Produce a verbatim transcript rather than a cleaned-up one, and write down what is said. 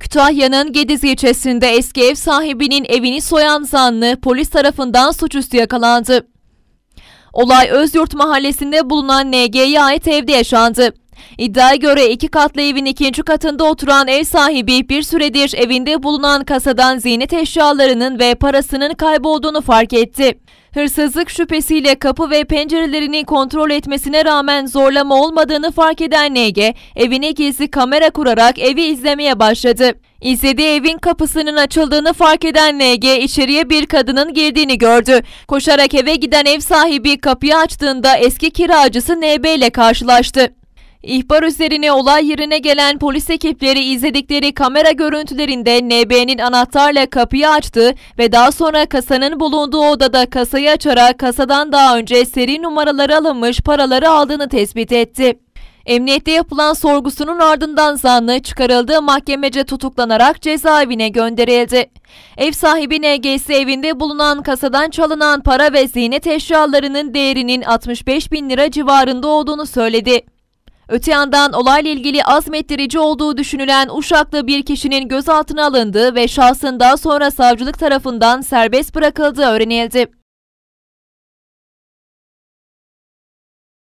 Kütahya'nın Gediz ilçesinde eski ev sahibinin evini soyan zanlı polis tarafından suçüstü yakalandı. Olay Özyurt mahallesinde bulunan N G'ye ait evde yaşandı. İddiaya göre iki katlı evin ikinci katında oturan ev sahibi bir süredir evinde bulunan kasadan ziynet eşyalarının ve parasının kaybolduğunu fark etti. Hırsızlık şüphesiyle kapı ve pencerelerini kontrol etmesine rağmen zorlama olmadığını fark eden N G, evine gizli kamera kurarak evi izlemeye başladı. İzlediği evin kapısının açıldığını fark eden N G içeriye bir kadının girdiğini gördü. Koşarak eve giden ev sahibi kapıyı açtığında eski kiracısı N B ile karşılaştı. İhbar üzerine olay yerine gelen polis ekipleri izledikleri kamera görüntülerinde N B'nin anahtarla kapıyı açtı ve daha sonra kasanın bulunduğu odada kasayı açarak kasadan daha önce seri numaraları alınmış paraları aldığını tespit etti. Emniyette yapılan sorgusunun ardından zanlı çıkarıldığı mahkemece tutuklanarak cezaevine gönderildi. Ev sahibi N G'si evinde bulunan kasadan çalınan para ve ziynet eşyalarının değerinin altmış beş bin lira civarında olduğunu söyledi. Öte yandan olayla ilgili azmettirici olduğu düşünülen Uşaklı bir kişinin gözaltına alındığı ve şahsın daha sonra savcılık tarafından serbest bırakıldığı öğrenildi.